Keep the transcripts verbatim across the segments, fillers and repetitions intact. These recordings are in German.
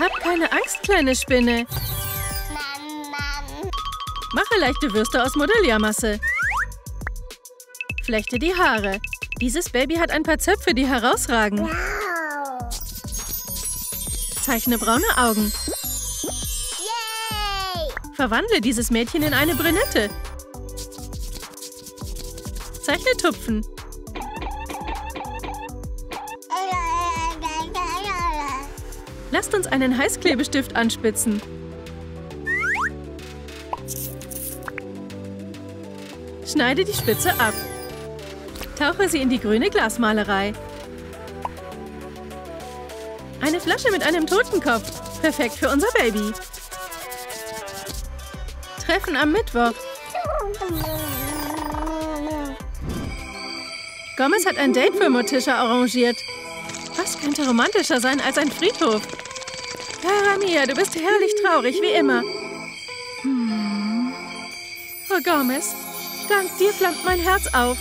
Hab keine Angst, kleine Spinne. Mache leichte Würste aus Modelliermasse. Flechte die Haare. Dieses Baby hat ein paar Zöpfe, die herausragen. Zeichne braune Augen. Verwandle dieses Mädchen in eine Brünette. Zeichne Tupfen. Lasst uns einen Heißklebestift anspitzen. Schneide die Spitze ab. Tauche sie in die grüne Glasmalerei. Eine Flasche mit einem Totenkopf. Perfekt für unser Baby. Treffen am Mittwoch. Gomez hat ein Date für Morticia arrangiert. Was könnte romantischer sein als ein Friedhof? Cara Mia, du bist herrlich traurig, wie immer. Hm. Oh, Gomez, dank dir flammt mein Herz auf.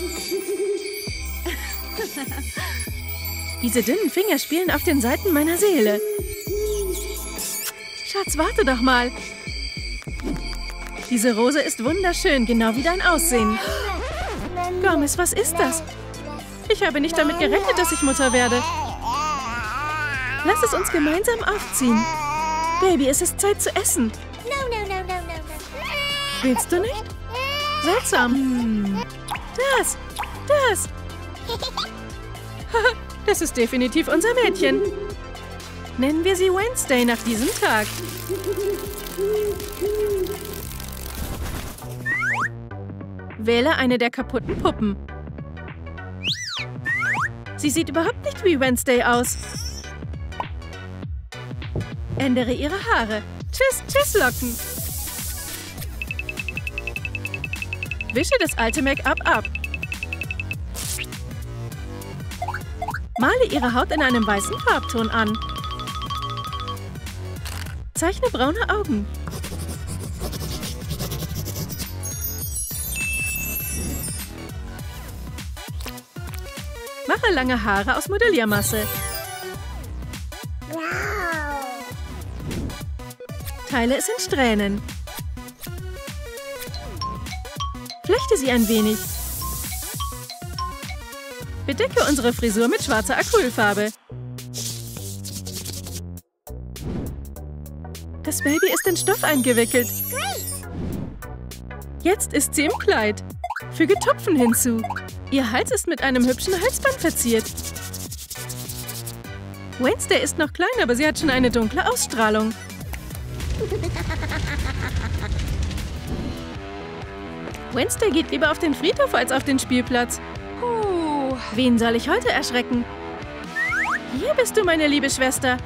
Diese dünnen Finger spielen auf den Seiten meiner Seele. Schatz, warte doch mal. Diese Rose ist wunderschön, genau wie dein Aussehen. Gomez, was ist das? Ich habe nicht damit gerechnet, dass ich Mutter werde. Lass es uns gemeinsam aufziehen. Baby, es ist Zeit zu essen. Willst du nicht? Seltsam. Das, das. Das ist definitiv unser Mädchen. Nennen wir sie Wednesday nach diesem Tag. Wähle eine der kaputten Puppen. Sie sieht überhaupt nicht wie Wednesday aus. Ändere ihre Haare. Tschüss, tschüss, Locken. Wische das alte Make-up ab. Male ihre Haut in einem weißen Farbton an. Zeichne braune Augen. Mache lange Haare aus Modelliermasse. Teile es in Strähnen. Flechte sie ein wenig. Bedecke unsere Frisur mit schwarzer Acrylfarbe. Das Baby ist in Stoff eingewickelt. Jetzt ist sie im Kleid. Füge Tupfen hinzu. Ihr Hals ist mit einem hübschen Halsband verziert. Wednesday ist noch klein, aber sie hat schon eine dunkle Ausstrahlung. Wednesday geht lieber auf den Friedhof als auf den Spielplatz. Oh. Wen soll ich heute erschrecken? Hier bist du, meine liebe Schwester.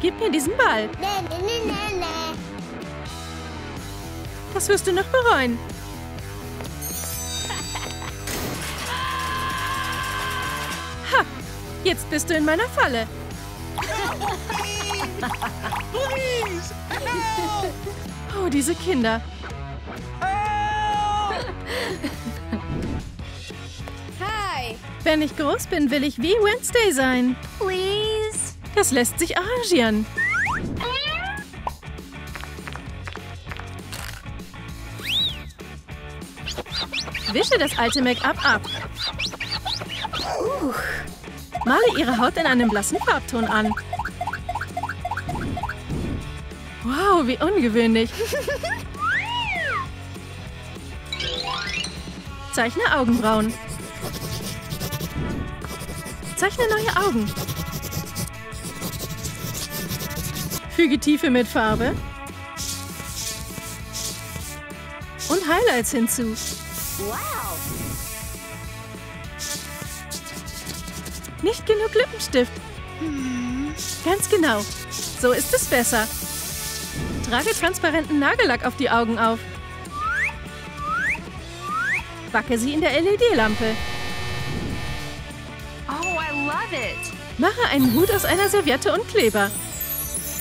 Gib mir diesen Ball. Das wirst du noch bereuen. Jetzt bist du in meiner Falle. Oh, diese Kinder. Hi. Wenn ich groß bin, will ich wie Wednesday sein. Please. Das lässt sich arrangieren. Wische das alte Make-up ab. Uh. Male ihre Haut in einem blassen Farbton an. Wow, wie ungewöhnlich. Zeichne Augenbrauen. Zeichne neue Augen. Füge Tiefe mit Farbe und Highlights hinzu. Wow! Nicht genug Lippenstift. Hm. Ganz genau. So ist es besser. Trage transparenten Nagellack auf die Augen auf. Backe sie in der L E D-Lampe. Oh, I love it. Mache einen Hut aus einer Serviette und Kleber.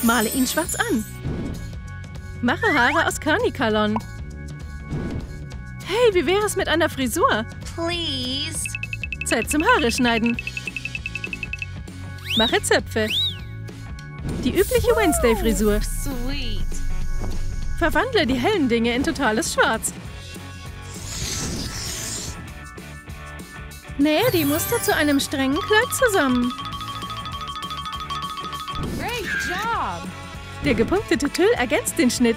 Male ihn schwarz an. Mache Haare aus Carnicalon. Hey, wie wäre es mit einer Frisur? Please. Zeit zum Haare schneiden. Mache Zöpfe. Die übliche Wednesday-Frisur. Verwandle die hellen Dinge in totales Schwarz. Nähe die Muster zu einem strengen Kleid zusammen. Der gepunktete Tüll ergänzt den Schnitt.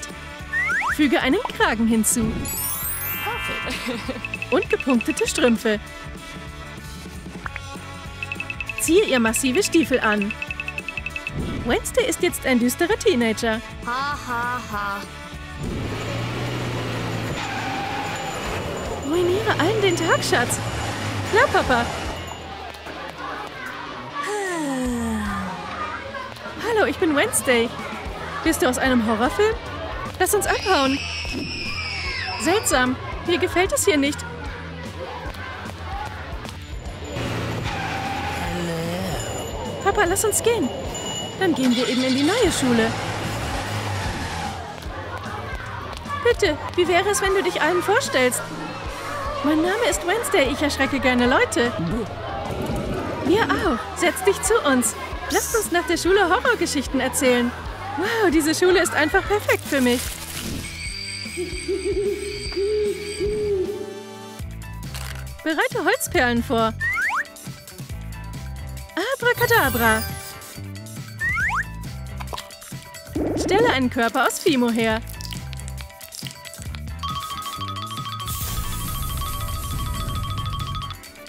Füge einen Kragen hinzu. Und gepunktete Strümpfe. Ziehe ihr massive Stiefel an. Wednesday ist jetzt ein düsterer Teenager. Ha, ha, ha. Ruiniere allen den Tag, Schatz. Klar, Papa. Hallo, ich bin Wednesday. Bist du aus einem Horrorfilm? Lass uns abhauen. Seltsam. Mir gefällt es hier nicht. Papa, lass uns gehen. Dann gehen wir eben in die neue Schule. Bitte, wie wäre es, wenn du dich allen vorstellst? Mein Name ist Wednesday, ich erschrecke gerne Leute. Wir auch. Setz dich zu uns. Lasst uns nach der Schule Horrorgeschichten erzählen. Wow, diese Schule ist einfach perfekt für mich. Bereite Holzperlen vor. Abracadabra. Stelle einen Körper aus Fimo her.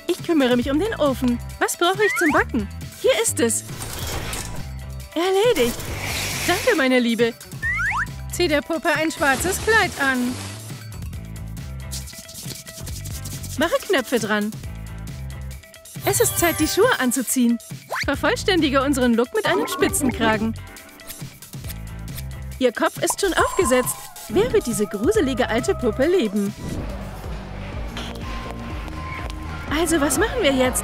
Ich kümmere mich um den Ofen. Was brauche ich zum Backen? Hier ist es. Erledigt. Danke, meine Liebe. Zieh der Puppe ein schwarzes Kleid an. Mache Knöpfe dran. Es ist Zeit, die Schuhe anzuziehen. Vervollständige unseren Look mit einem Spitzenkragen. Ihr Kopf ist schon aufgesetzt. Wer wird diese gruselige alte Puppe leben? Also, was machen wir jetzt?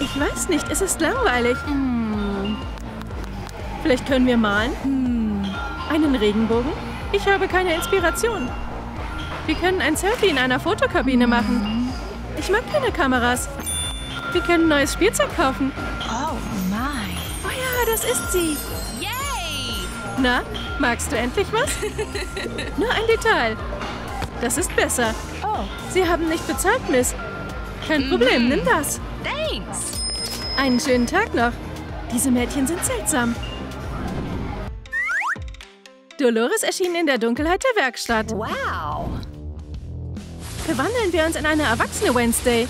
Ich weiß nicht, es ist langweilig. Hm. Vielleicht können wir malen? Hm. Einen Regenbogen? Ich habe keine Inspiration. Wir können ein Selfie in einer Fotokabine machen. Ich mag keine Kameras. Wir können neues Spielzeug kaufen. Oh mein. Oh ja, das ist sie. Yay! Na, magst du endlich was? Nur ein Detail. Das ist besser. Oh. Sie haben nicht bezahlt, Miss. Kein Problem, mm. nimm das. Thanks. Einen schönen Tag noch. Diese Mädchen sind seltsam. Dolores erschien in der Dunkelheit der Werkstatt. Wow. Verwandeln wir uns in eine erwachsene Wednesday.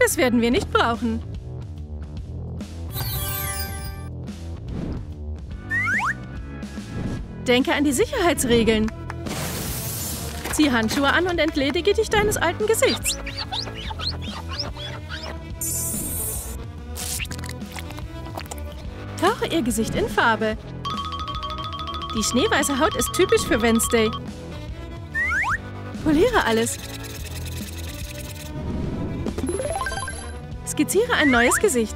Das werden wir nicht brauchen. Denke an die Sicherheitsregeln. Zieh Handschuhe an und entledige dich deines alten Gesichts. Tauche ihr Gesicht in Farbe. Die schneeweiße Haut ist typisch für Wednesday. Poliere alles. Skizziere ein neues Gesicht.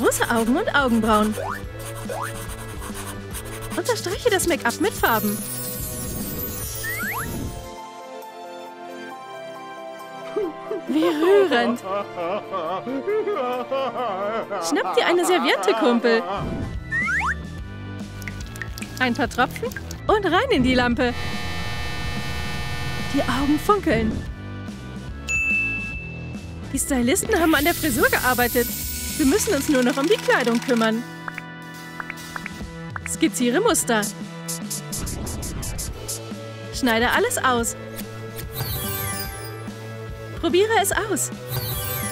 Große Augen und Augenbrauen. Unterstreiche das Make-up mit Farben. Wie rührend. Schnapp dir eine Serviette, Kumpel. Ein paar Tropfen und rein in die Lampe. Die Augen funkeln. Die Stylisten haben an der Frisur gearbeitet. Wir müssen uns nur noch um die Kleidung kümmern. Skizziere Muster. Schneide alles aus. Probiere es aus.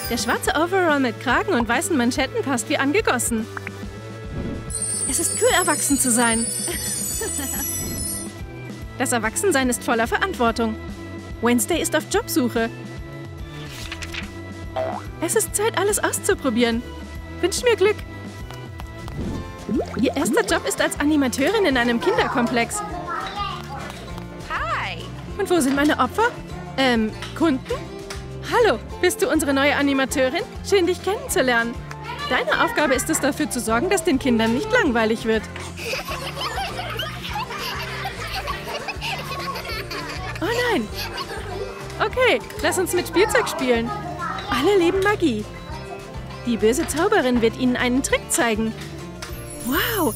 Der schwarze Overall mit Kragen und weißen Manschetten passt wie angegossen. Es ist cool, erwachsen zu sein. Das Erwachsensein ist voller Verantwortung. Wednesday ist auf Jobsuche. Es ist Zeit, alles auszuprobieren. Wünsch mir Glück. Ihr erster Job ist als Animateurin in einem Kinderkomplex. Hi. Und wo sind meine Opfer? Ähm, Kunden? Hallo, bist du unsere neue Animateurin? Schön, dich kennenzulernen. Deine Aufgabe ist es, dafür zu sorgen, dass den Kindern nicht langweilig wird. Oh nein! Okay, lass uns mit Spielzeug spielen. Alle lieben Magie. Die böse Zauberin wird ihnen einen Trick zeigen. Wow!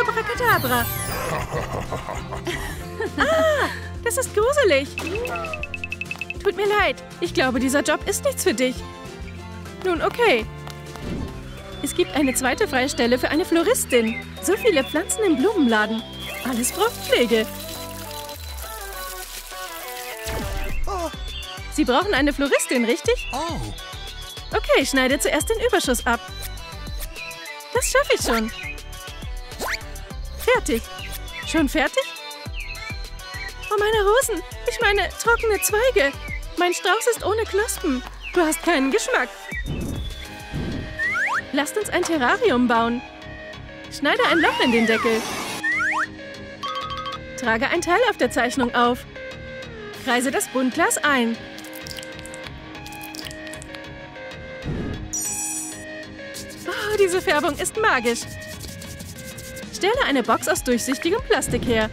Abracadabra! Ah, das ist gruselig! Tut mir leid, ich glaube, dieser Job ist nichts für dich. Nun, okay. Es gibt eine zweite Freistelle für eine Floristin. So viele Pflanzen im Blumenladen. Alles braucht Pflege. Sie brauchen eine Floristin, richtig? Okay, schneide zuerst den Überschuss ab. Das schaffe ich schon. Fertig. Schon fertig? Oh, meine Rosen. Ich meine, trockene Zweige. Mein Strauß ist ohne Knospen. Du hast keinen Geschmack. Lasst uns ein Terrarium bauen. Schneide ein Loch in den Deckel. Trage ein Teil auf der Zeichnung auf. Kreise das Buntglas ein. Oh, diese Färbung ist magisch. Stelle eine Box aus durchsichtigem Plastik her.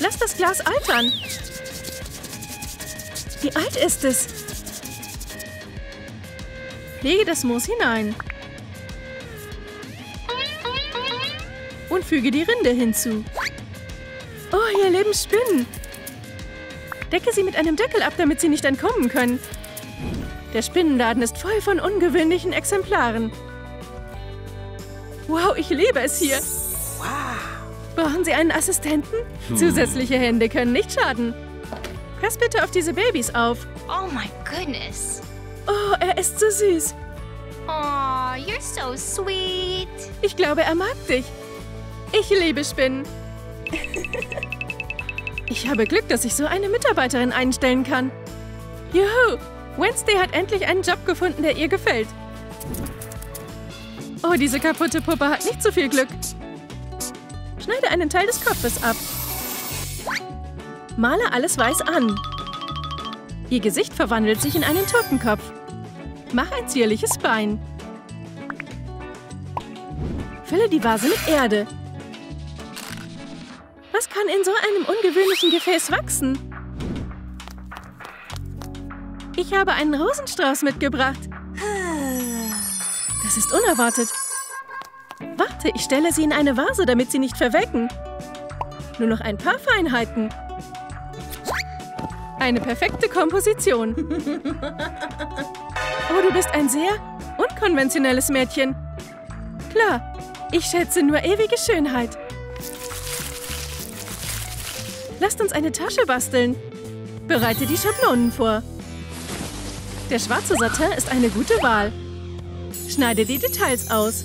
Lass das Glas altern. Wie alt ist es? Lege das Moos hinein. Und füge die Rinde hinzu. Oh, hier leben Spinnen. Decke sie mit einem Deckel ab, damit sie nicht entkommen können. Der Spinnenladen ist voll von ungewöhnlichen Exemplaren. Wow, ich liebe es hier. Brauchen Sie einen Assistenten? Zusätzliche Hände können nicht schaden. Pass bitte auf diese Babys auf. Oh my goodness. Oh, er ist so süß. Oh, you're so sweet. Ich glaube, er mag dich. Ich liebe Spinnen. Ich habe Glück, dass ich so eine Mitarbeiterin einstellen kann. Juhu, Wednesday hat endlich einen Job gefunden, der ihr gefällt. Oh, diese kaputte Puppe hat nicht so viel Glück. Schneide einen Teil des Kopfes ab. Male alles weiß an. Ihr Gesicht verwandelt sich in einen Totenkopf. Mach ein zierliches Bein. Fülle die Vase mit Erde. Was kann in so einem ungewöhnlichen Gefäß wachsen? Ich habe einen Rosenstrauß mitgebracht. Das ist unerwartet. Warte, ich stelle sie in eine Vase, damit sie nicht verwelken. Nur noch ein paar Feinheiten. Eine perfekte Komposition. Oh, du bist ein sehr unkonventionelles Mädchen. Klar, ich schätze nur ewige Schönheit. Lasst uns eine Tasche basteln. Bereite die Schablonen vor. Der schwarze Satin ist eine gute Wahl. Schneide die Details aus.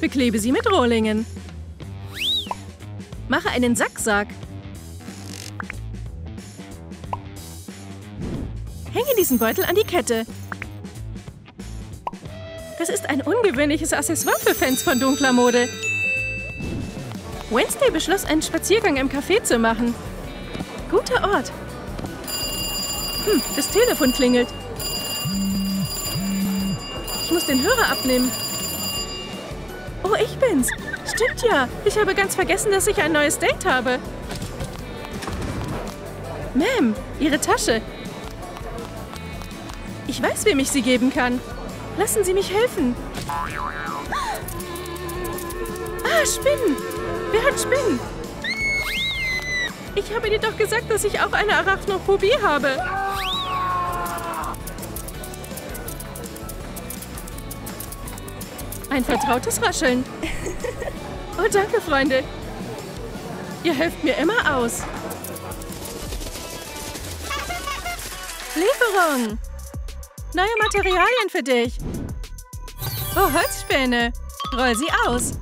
Beklebe sie mit Rohlingen. Mache einen Sacksack. Hänge diesen Beutel an die Kette. Das ist ein ungewöhnliches Accessoire für Fans von dunkler Mode. Wednesday beschloss, einen Spaziergang im Café zu machen. Guter Ort. Hm, das Telefon klingelt. Ich muss den Hörer abnehmen. Oh, ich bin's. Stimmt ja. Ich habe ganz vergessen, dass ich ein neues Date habe. Ma'am, Ihre Tasche. Ich weiß, wem ich sie geben kann. Lassen Sie mich helfen. Ah, Spinnen! Wer hat Spinnen? Ich habe dir doch gesagt, dass ich auch eine Arachnophobie habe. Ein vertrautes Rascheln. Oh, danke, Freunde. Ihr helft mir immer aus. Lieferung! Neue Materialien für dich. Oh, Holzspäne. Roll sie aus.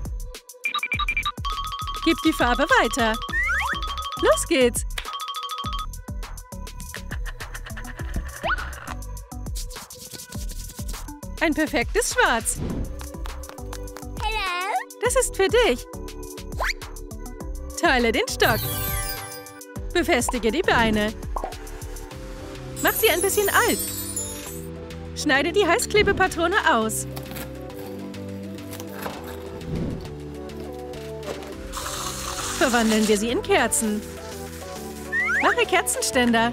Gib die Farbe weiter. Los geht's. Ein perfektes Schwarz. Hello. Das ist für dich. Teile den Stock. Befestige die Beine. Mach sie ein bisschen alt. Schneide die Heißklebepatrone aus. Verwandeln wir sie in Kerzen. Mache Kerzenständer.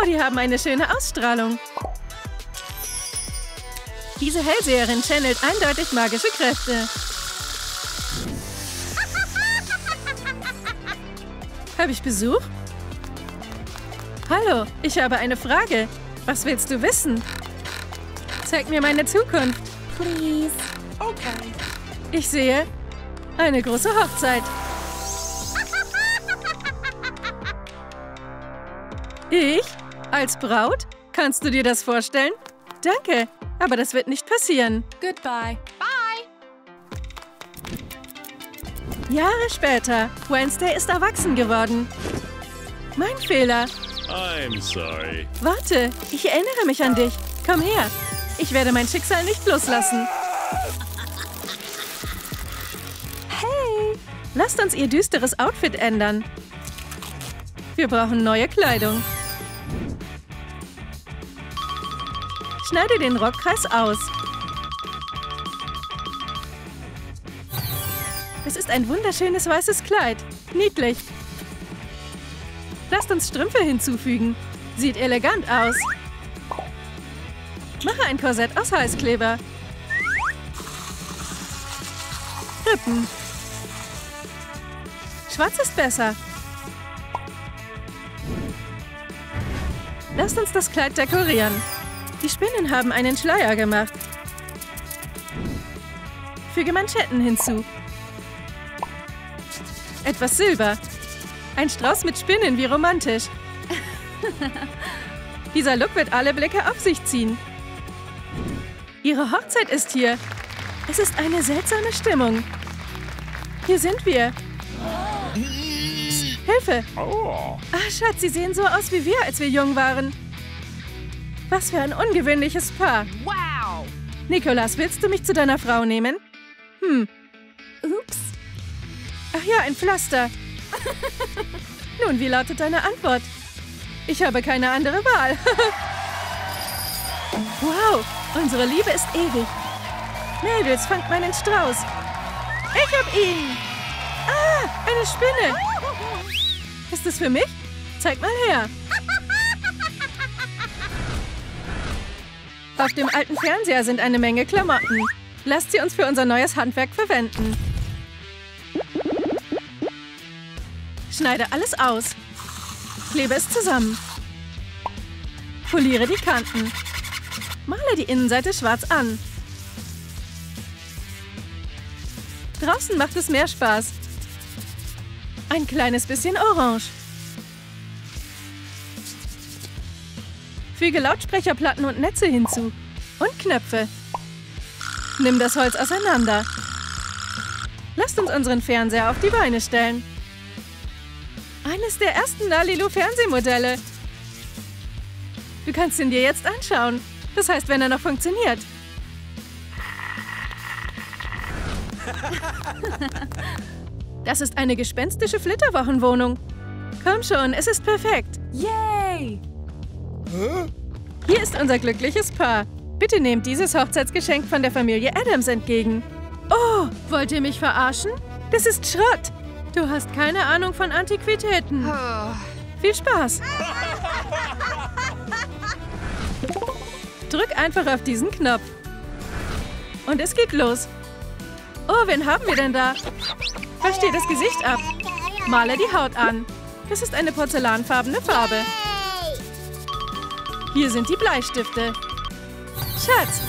Oh, die haben eine schöne Ausstrahlung. Diese Hellseherin channelt eindeutig magische Kräfte. Habe ich Besuch? Hallo, ich habe eine Frage. Was willst du wissen? Zeig mir meine Zukunft. Please. Okay. Ich sehe eine große Hochzeit. Ich? Als Braut? Kannst du dir das vorstellen? Danke, aber das wird nicht passieren. Goodbye. Bye. Jahre später. Wednesday ist erwachsen geworden. Mein Fehler. I'm sorry. Warte, ich erinnere mich an dich. Komm her. Ich werde mein Schicksal nicht loslassen. Hey. Lasst uns ihr düsteres Outfit ändern. Wir brauchen neue Kleidung. Schneide den Rockkreis aus. Es ist ein wunderschönes weißes Kleid. Niedlich. Lasst uns Strümpfe hinzufügen. Sieht elegant aus. Mache ein Korsett aus Heißkleber. Rippen. Schwarz ist besser. Lasst uns das Kleid dekorieren. Die Spinnen haben einen Schleier gemacht. Füge Manschetten hinzu. Etwas Silber. Ein Strauß mit Spinnen, wie romantisch. Dieser Look wird alle Blicke auf sich ziehen. Ihre Hochzeit ist hier. Es ist eine seltsame Stimmung. Hier sind wir. Psst, Hilfe! Ah, Schatz, Sie sehen so aus wie wir, als wir jung waren. Was für ein ungewöhnliches Paar. Wow! Nicolas, willst du mich zu deiner Frau nehmen? Hm. Ups. Ach ja, ein Pflaster. Nun, wie lautet deine Antwort? Ich habe keine andere Wahl. Wow, unsere Liebe ist ewig. Mädels, fangt meinen Strauß. Ich hab ihn. Ah, eine Spinne. Ist es für mich? Zeig mal her. Auf dem alten Fernseher sind eine Menge Klamotten. Lasst sie uns für unser neues Handwerk verwenden. Schneide alles aus. Klebe es zusammen. Poliere die Kanten. Male die Innenseite schwarz an. Draußen macht es mehr Spaß. Ein kleines bisschen orange. Füge Lautsprecherplatten und Netze hinzu. Und Knöpfe. Nimm das Holz auseinander. Lasst uns unseren Fernseher auf die Beine stellen. Eines der ersten LaLiLu Fernsehmodelle. Du kannst ihn dir jetzt anschauen. Das heißt, wenn er noch funktioniert. Das ist eine gespenstische Flitterwochenwohnung. Komm schon, es ist perfekt. Yay! Hier ist unser glückliches Paar. Bitte nehmt dieses Hochzeitsgeschenk von der Familie Addams entgegen. Oh, wollt ihr mich verarschen? Das ist Schrott. Du hast keine Ahnung von Antiquitäten. Oh. Viel Spaß. Drück einfach auf diesen Knopf. Und es geht los. Oh, wen haben wir denn da? Versteh das Gesicht ab. Male die Haut an. Das ist eine porzellanfarbene Farbe. Hier sind die Bleistifte. Schatz.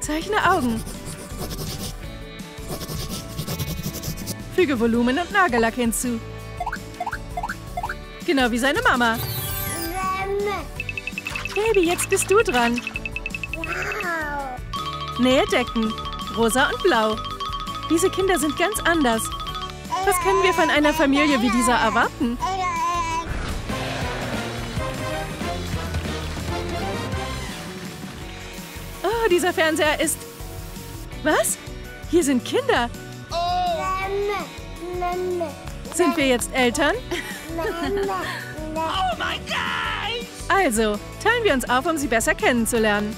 Zeichne Augen. Füge Volumen und Nagellack hinzu. Genau wie seine Mama. Baby, jetzt bist du dran. Nähe Decken. Rosa und blau. Diese Kinder sind ganz anders. Was können wir von einer Familie wie dieser erwarten? Oh, dieser Fernseher ist... Was? Hier sind Kinder. Sind wir jetzt Eltern? Oh mein Gott! Also, teilen wir uns auf, um sie besser kennenzulernen.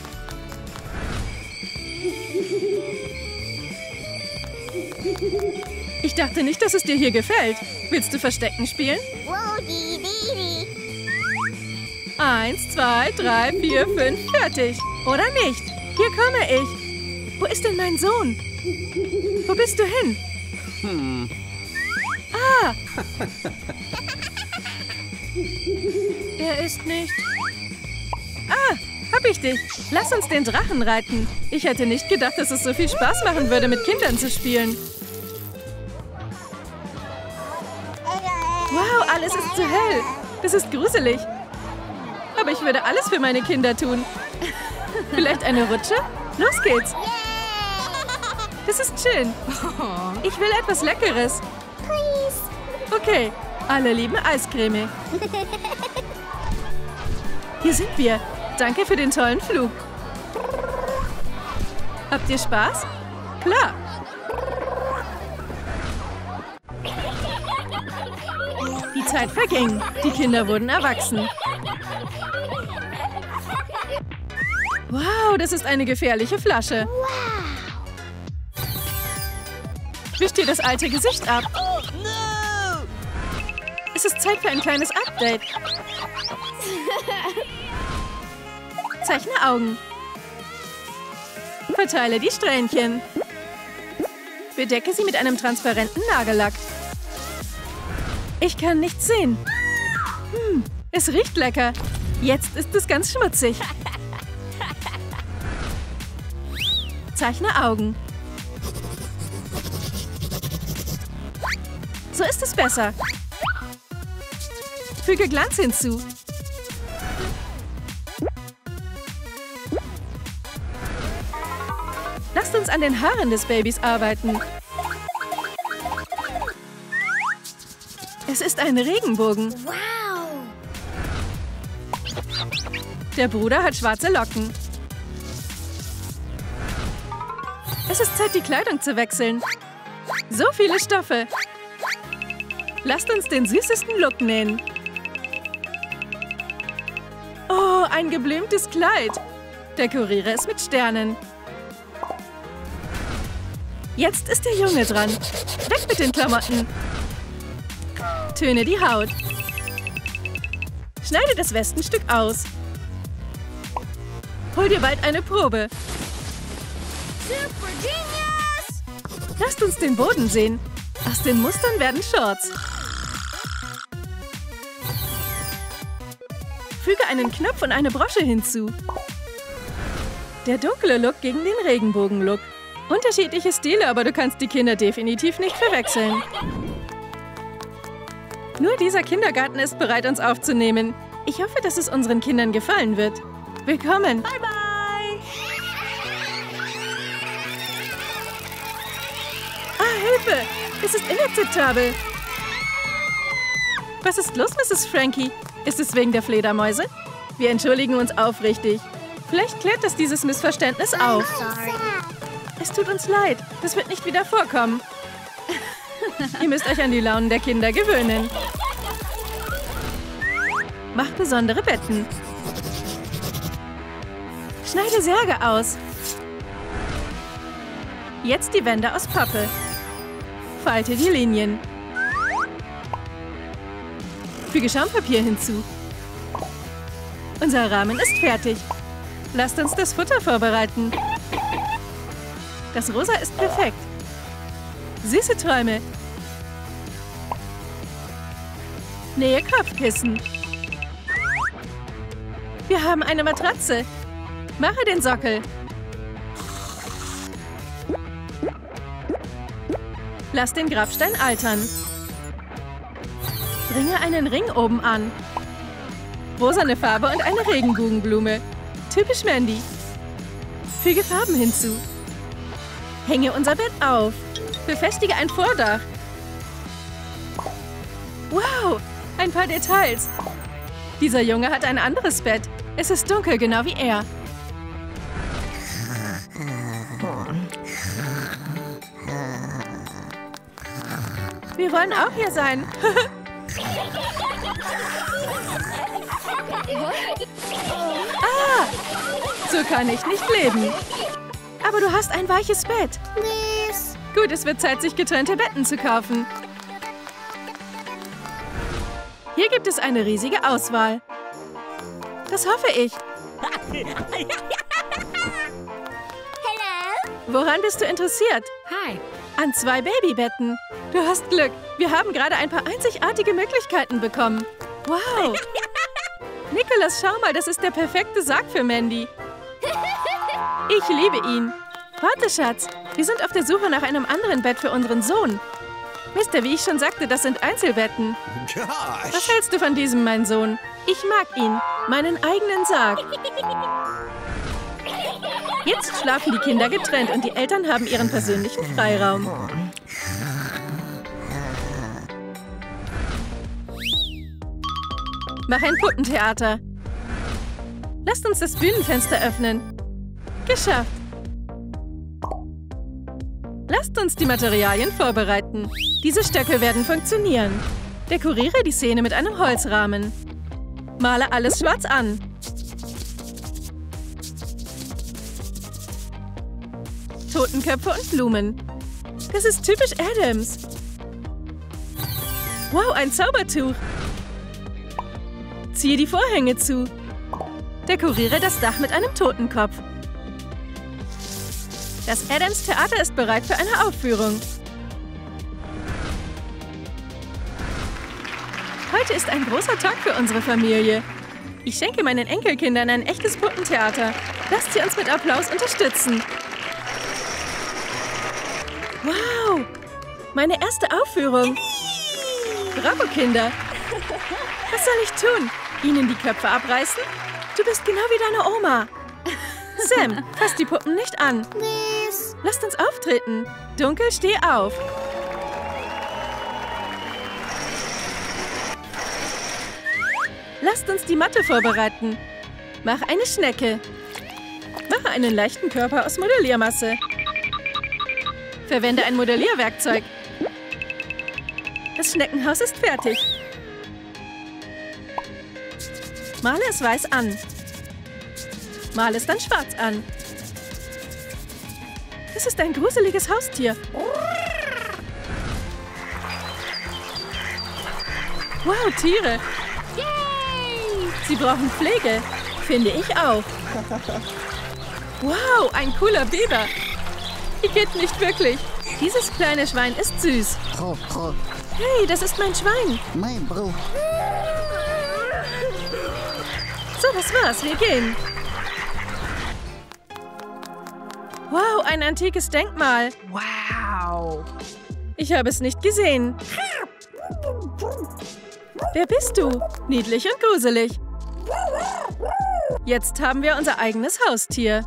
Ich dachte nicht, dass es dir hier gefällt. Willst du Verstecken spielen? Eins, zwei, drei, vier, fünf, fertig. Oder nicht? Hier komme ich. Wo ist denn mein Sohn? Wo bist du hin? Hm. Ah! Er ist nicht... Ah, hab ich dich. Lass uns den Drachen reiten. Ich hätte nicht gedacht, dass es so viel Spaß machen würde, mit Kindern zu spielen. Wow, alles ist zu hell. Das ist gruselig. Aber ich würde alles für meine Kinder tun. Vielleicht eine Rutsche? Los geht's. Das ist schön. Ich will etwas Leckeres. Okay, alle lieben Eiscreme. Hier sind wir. Danke für den tollen Flug. Habt ihr Spaß? Klar. Die Zeit verging. Die Kinder wurden erwachsen. Wow, das ist eine gefährliche Flasche. Wischt ihr das alte Gesicht ab? Es ist Zeit für ein kleines Update. Zeichne Augen. Verteile die Strähnchen. Bedecke sie mit einem transparenten Nagellack. Ich kann nichts sehen. Hm, es riecht lecker. Jetzt ist es ganz schmutzig. Zeichne Augen. So ist es besser. Füge Glanz hinzu. Lasst uns an den Haaren des Babys arbeiten. Es ist ein Regenbogen. Wow! Der Bruder hat schwarze Locken. Es ist Zeit, die Kleidung zu wechseln. So viele Stoffe. Lasst uns den süßesten Look nähen. Oh, ein geblümtes Kleid. Dekoriere es mit Sternen. Jetzt ist der Junge dran. Weg mit den Klamotten. Töne die Haut. Schneide das Westenstück aus. Hol dir bald eine Probe. Super Genius! Lasst uns den Boden sehen. Aus den Mustern werden Shorts. Füge einen Knopf und eine Brosche hinzu. Der dunkle Look gegen den Regenbogen-Look. Unterschiedliche Stile, aber du kannst die Kinder definitiv nicht verwechseln. Nur dieser Kindergarten ist bereit, uns aufzunehmen. Ich hoffe, dass es unseren Kindern gefallen wird. Willkommen! Bye bye! Hilfe! Es ist inakzeptabel! Was ist los, Misses Frankie? Ist es wegen der Fledermäuse? Wir entschuldigen uns aufrichtig. Vielleicht klärt das dieses Missverständnis auf. Es tut uns leid. Das wird nicht wieder vorkommen. Ihr müsst euch an die Launen der Kinder gewöhnen. Macht besondere Betten. Schneide Särge aus. Jetzt die Wände aus Pappe. Falte die Linien. Füge Schaumpapier hinzu. Unser Rahmen ist fertig. Lasst uns das Futter vorbereiten. Das Rosa ist perfekt. Süße Träume. Nähe Kopfkissen. Wir haben eine Matratze. Mache den Sockel. Lass den Grabstein altern. Bringe einen Ring oben an. Rosane Farbe und eine Regenbogenblume. Typisch Mandy. Füge Farben hinzu. Hänge unser Bett auf. Befestige ein Vordach. Wow, ein paar Details. Dieser Junge hat ein anderes Bett. Es ist dunkel, genau wie er. Wir wollen auch hier sein. Ah, so kann ich nicht leben. Aber du hast ein weiches Bett. Gut, es wird Zeit, sich getrennte Betten zu kaufen. Hier gibt es eine riesige Auswahl. Das hoffe ich. Woran bist du interessiert? Hi. An zwei Babybetten. Du hast Glück. Wir haben gerade ein paar einzigartige Möglichkeiten bekommen. Wow. Nicholas, schau mal, das ist der perfekte Sarg für Mandy. Ich liebe ihn. Warte, Schatz. Wir sind auf der Suche nach einem anderen Bett für unseren Sohn. Mister, wie ich schon sagte, das sind Einzelbetten. Gosh. Was hältst du von diesem, mein Sohn? Ich mag ihn, meinen eigenen Sarg. Jetzt schlafen die Kinder getrennt und die Eltern haben ihren persönlichen Freiraum. Mach ein Puppentheater. Lasst uns das Bühnenfenster öffnen. Geschafft. Lasst uns die Materialien vorbereiten. Diese Stöcke werden funktionieren. Dekoriere die Szene mit einem Holzrahmen. Male alles schwarz an. Totenköpfe und Blumen. Das ist typisch Addams. Wow, ein Zaubertuch. Ziehe die Vorhänge zu. Dekoriere das Dach mit einem Totenkopf. Das Addams Theater ist bereit für eine Aufführung. Heute ist ein großer Tag für unsere Familie. Ich schenke meinen Enkelkindern ein echtes Puppentheater. Lasst sie uns mit Applaus unterstützen. Wow! Meine erste Aufführung. Bravo, Kinder! Was soll ich tun? Ihnen die Köpfe abreißen? Du bist genau wie deine Oma. Sam, fass die Puppen nicht an. Lasst uns auftreten. Dunkel, steh auf. Lasst uns die Matte vorbereiten. Mach eine Schnecke. Mache einen leichten Körper aus Modelliermasse. Verwende ein Modellierwerkzeug. Das Schneckenhaus ist fertig. Male es weiß an. Male es dann schwarz an. Es ist ein gruseliges Haustier. Wow, Tiere. Sie brauchen Pflege. Finde ich auch. Wow, ein cooler Biber. Die geht nicht wirklich. Dieses kleine Schwein ist süß. Hey, das ist mein Schwein. So, das war's. Wir gehen. Wow, ein antikes Denkmal. Wow. Ich habe es nicht gesehen. Wer bist du? Niedlich und gruselig. Jetzt haben wir unser eigenes Haustier.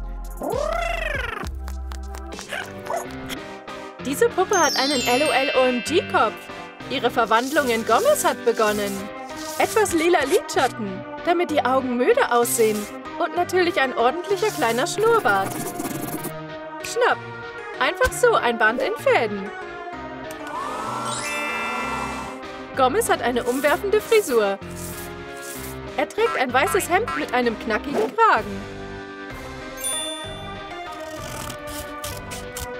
Diese Puppe hat einen LOL O M G-Kopf. Ihre Verwandlung in Gommes hat begonnen. Etwas lila Lidschatten, damit die Augen müde aussehen. Und natürlich ein ordentlicher kleiner Schnurrbart. Schnapp! Einfach so ein Band in Fäden. Gommes hat eine umwerfende Frisur. Er trägt ein weißes Hemd mit einem knackigen Kragen.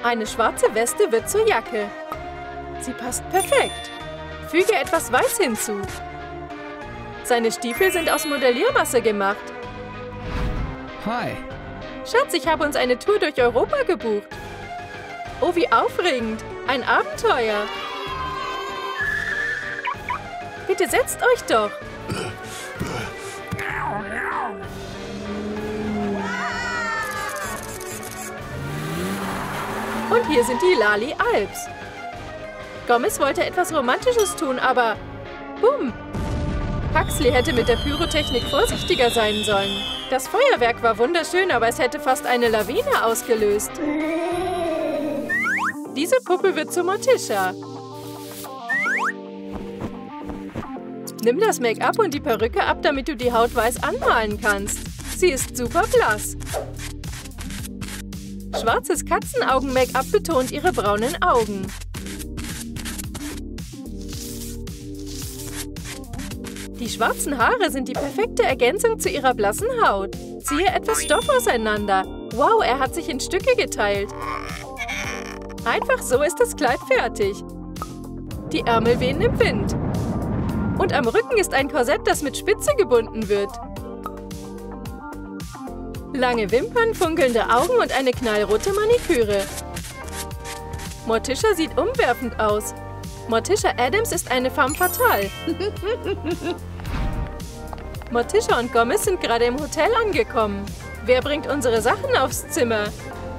Eine schwarze Weste wird zur Jacke. Sie passt perfekt. Füge etwas Weiß hinzu. Seine Stiefel sind aus Modelliermasse gemacht. Hi. Schatz, ich habe uns eine Tour durch Europa gebucht. Oh, wie aufregend. Ein Abenteuer. Bitte setzt euch doch. Und hier sind die Lali Alps. Gommes wollte etwas Romantisches tun, aber... Bumm! Huxley hätte mit der Pyrotechnik vorsichtiger sein sollen. Das Feuerwerk war wunderschön, aber es hätte fast eine Lawine ausgelöst. Diese Puppe wird zu Morticia. Nimm das Make-up und die Perücke ab, damit du die Haut weiß anmalen kannst. Sie ist super blass. Schwarzes Katzenaugen-Make-up betont ihre braunen Augen. Die schwarzen Haare sind die perfekte Ergänzung zu ihrer blassen Haut. Ziehe etwas Stoff auseinander. Wow, er hat sich in Stücke geteilt. Einfach so ist das Kleid fertig. Die Ärmel wehen im Wind. Und am Rücken ist ein Korsett, das mit Spitze gebunden wird. Lange Wimpern, funkelnde Augen und eine knallrote Maniküre. Morticia sieht umwerfend aus. Morticia Addams ist eine femme fatale. Morticia und Gomez sind gerade im Hotel angekommen. Wer bringt unsere Sachen aufs Zimmer?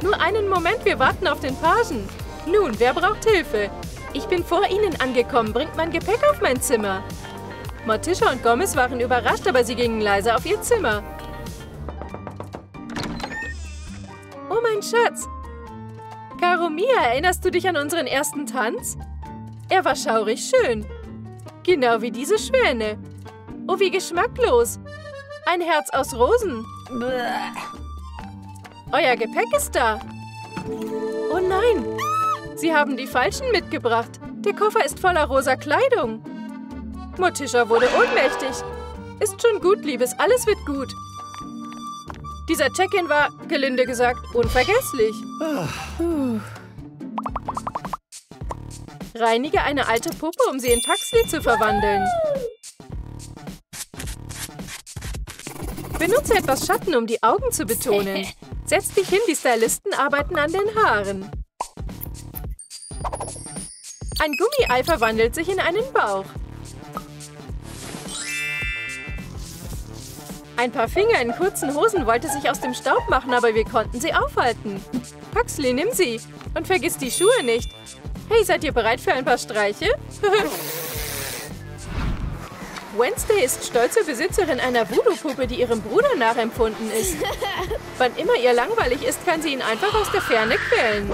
Nur einen Moment, wir warten auf den Pagen. Nun, wer braucht Hilfe? Ich bin vor Ihnen angekommen. Bringt mein Gepäck auf mein Zimmer. Morticia und Gomez waren überrascht, aber sie gingen leise auf ihr Zimmer. Oh, mein Schatz! Caro Mia, erinnerst du dich an unseren ersten Tanz? Er war schaurig schön. Genau wie diese Schwäne. Oh, wie geschmacklos. Ein Herz aus Rosen. Euer Gepäck ist da. Oh nein. Sie haben die Falschen mitgebracht. Der Koffer ist voller rosa Kleidung. Morticia wurde ohnmächtig. Ist schon gut, Liebes. Alles wird gut. Dieser Check-in war, gelinde gesagt, unvergesslich. Puh. Reinige eine alte Puppe, um sie in Paxli zu verwandeln. Benutze etwas Schatten, um die Augen zu betonen. Setz dich hin, die Stylisten arbeiten an den Haaren. Ein Gummiei verwandelt sich in einen Bauch. Ein paar Finger in kurzen Hosen wollte sich aus dem Staub machen, aber wir konnten sie aufhalten. Paxli, nimm sie und vergiss die Schuhe nicht. Hey, seid ihr bereit für ein paar Streiche? Wednesday ist stolze Besitzerin einer Voodoo-Puppe, die ihrem Bruder nachempfunden ist. Wann immer ihr langweilig ist, kann sie ihn einfach aus der Ferne quälen.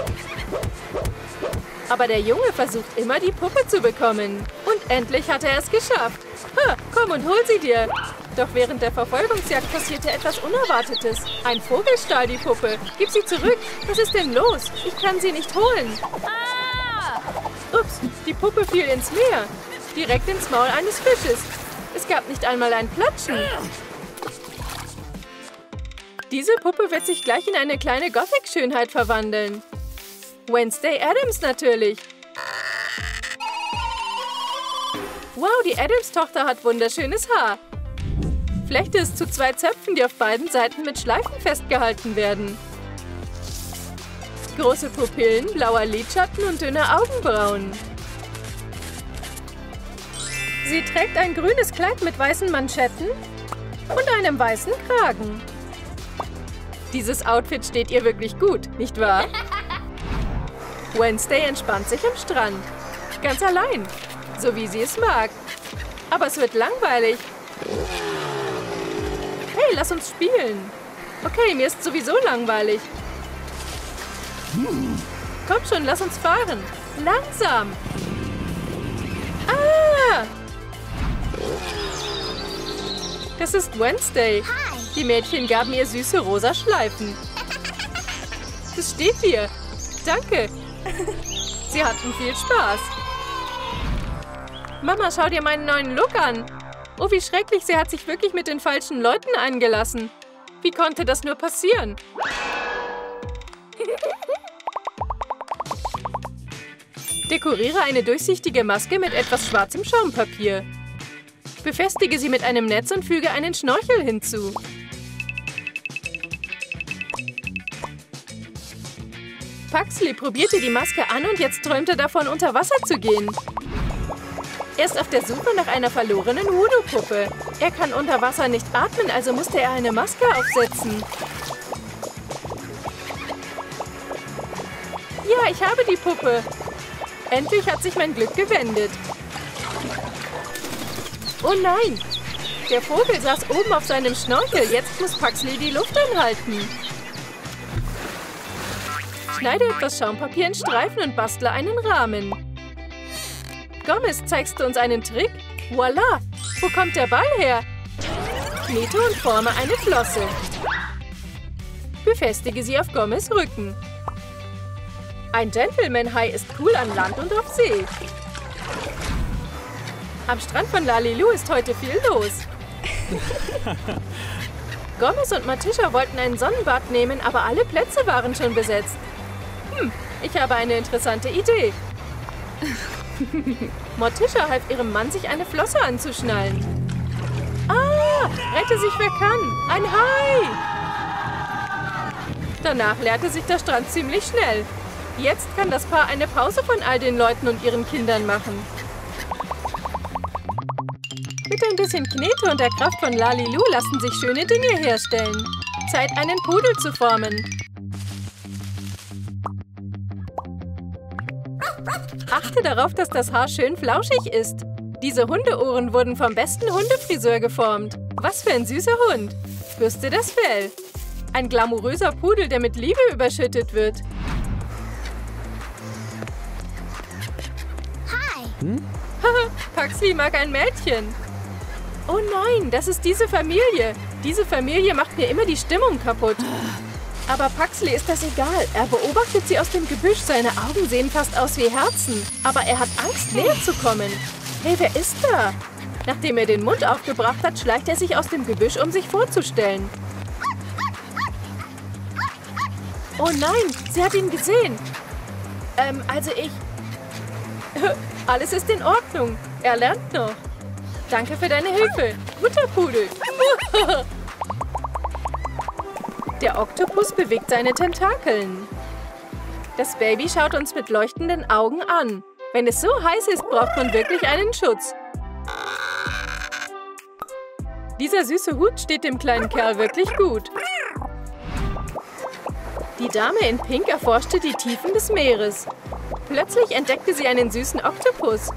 Aber der Junge versucht immer, die Puppe zu bekommen. Und endlich hat er es geschafft. Ha, komm und hol sie dir. Doch während der Verfolgungsjagd passierte etwas Unerwartetes. Ein Vogel stahl die Puppe. Gib sie zurück. Was ist denn los? Ich kann sie nicht holen. Ups, die Puppe fiel ins Meer. Direkt ins Maul eines Fisches. Es gab nicht einmal ein Platschen. Diese Puppe wird sich gleich in eine kleine Gothic-Schönheit verwandeln. Wednesday Addams natürlich. Wow, die Addams-Tochter hat wunderschönes Haar. Flechte es zu zwei Zöpfen, die auf beiden Seiten mit Schleifen festgehalten werden. Große Pupillen, blauer Lidschatten und dünne Augenbrauen. Sie trägt ein grünes Kleid mit weißen Manschetten und einem weißen Kragen. Dieses Outfit steht ihr wirklich gut, nicht wahr? Wednesday entspannt sich am Strand. Ganz allein, so wie sie es mag. Aber es wird langweilig. Hey, lass uns spielen. Okay, mir ist sowieso langweilig. Komm schon, lass uns fahren. Langsam. Ah! Das ist Wednesday. Die Mädchen gaben ihr süße rosa Schleifen. Das steht dir. Danke. Sie hatten viel Spaß. Mama, schau dir meinen neuen Look an. Oh, wie schrecklich, sie hat sich wirklich mit den falschen Leuten eingelassen. Wie konnte das nur passieren? Dekoriere eine durchsichtige Maske mit etwas schwarzem Schaumpapier. Befestige sie mit einem Netz und füge einen Schnorchel hinzu. Paxli probierte die Maske an und jetzt träumte davon, unter Wasser zu gehen. Er ist auf der Suche nach einer verlorenen Voodoo-Puppe. Er kann unter Wasser nicht atmen, also musste er eine Maske aufsetzen. Ja, ich habe die Puppe. Endlich hat sich mein Glück gewendet. Oh nein! Der Vogel saß oben auf seinem Schnorchel. Jetzt muss Paxli die Luft anhalten. Schneide etwas Schaumpapier in Streifen und bastle einen Rahmen. Gomez, zeigst du uns einen Trick? Voila! Wo kommt der Ball her? Knete und forme eine Flosse. Befestige sie auf Gomez' Rücken. Ein Gentleman-Hai ist cool an Land und auf See. Am Strand von LaLiLu ist heute viel los. Gomez und Morticia wollten ein Sonnenbad nehmen, aber alle Plätze waren schon besetzt. Hm, ich habe eine interessante Idee. Morticia half ihrem Mann, sich eine Flosse anzuschnallen. Ah, rette sich, wer kann. Ein Hai! Danach leerte sich der Strand ziemlich schnell. Jetzt kann das Paar eine Pause von all den Leuten und ihren Kindern machen. Mit ein bisschen Knete und der Kraft von LaLiLu lassen sich schöne Dinge herstellen. Zeit, einen Pudel zu formen. Achte darauf, dass das Haar schön flauschig ist. Diese Hundeohren wurden vom besten Hundefriseur geformt. Was für ein süßer Hund! Bürste das Fell. Ein glamouröser Pudel, der mit Liebe überschüttet wird. Hi! Paxi mag ein Mädchen. Oh nein, das ist diese Familie. Diese Familie macht mir immer die Stimmung kaputt. Aber Paxli ist das egal. Er beobachtet sie aus dem Gebüsch. Seine Augen sehen fast aus wie Herzen. Aber er hat Angst, näher zu kommen. Hey, wer ist da? Nachdem er den Mund aufgebracht hat, schleicht er sich aus dem Gebüsch, um sich vorzustellen. Oh nein, sie hat ihn gesehen. Ähm, also ich... Alles ist in Ordnung. Er lernt noch. Danke für deine Hilfe. Guter Pudel. Der Oktopus bewegt seine Tentakeln. Das Baby schaut uns mit leuchtenden Augen an. Wenn es so heiß ist, braucht man wirklich einen Schutz. Dieser süße Hut steht dem kleinen Kerl wirklich gut. Die Dame in Pink erforschte die Tiefen des Meeres. Plötzlich entdeckte sie einen süßen Oktopus.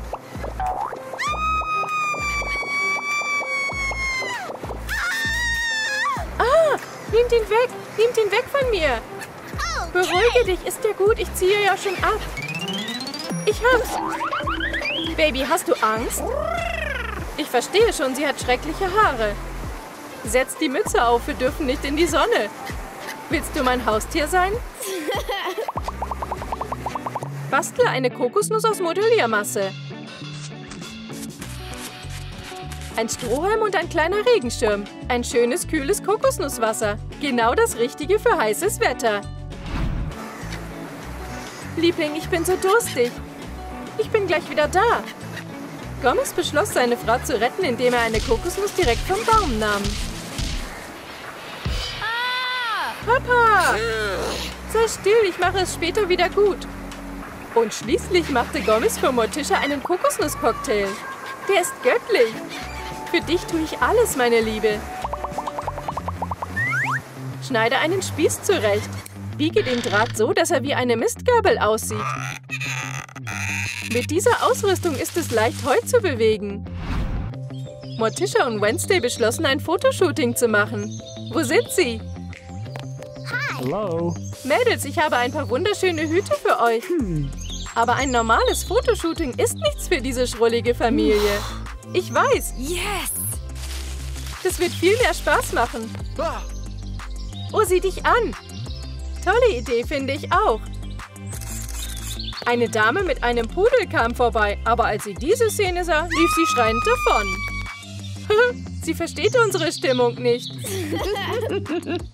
Nehmt ihn weg! Nehmt ihn weg von mir! Beruhige dich, ist dir gut? Ich ziehe ja schon ab. Ich hab's! Baby, hast du Angst? Ich verstehe schon, sie hat schreckliche Haare. Setz die Mütze auf, wir dürfen nicht in die Sonne. Willst du mein Haustier sein? Bastle eine Kokosnuss aus Modelliermasse. Ein Strohhalm und ein kleiner Regenschirm. Ein schönes, kühles Kokosnusswasser. Genau das Richtige für heißes Wetter. Liebling, ich bin so durstig. Ich bin gleich wieder da. Gomez beschloss, seine Frau zu retten, indem er eine Kokosnuss direkt vom Baum nahm. Ah! Papa! Sei still, ich mache es später wieder gut. Und schließlich machte Gomez für Morticia einen Kokosnusscocktail. Der ist göttlich. Für dich tue ich alles, meine Liebe. Schneide einen Spieß zurecht. Biege den Draht so, dass er wie eine Mistgabel aussieht. Mit dieser Ausrüstung ist es leicht, Heu zu bewegen. Morticia und Wednesday beschlossen, ein Fotoshooting zu machen. Wo sind sie? Hi. Hello. Mädels, ich habe ein paar wunderschöne Hüte für euch. Hm. Aber ein normales Fotoshooting ist nichts für diese schrullige Familie. Ich weiß. Yes! Das wird viel mehr Spaß machen. Oh, sieh dich an. Tolle Idee, finde ich auch. Eine Dame mit einem Pudel kam vorbei, aber als sie diese Szene sah, lief sie schreiend davon. Sie versteht unsere Stimmung nicht.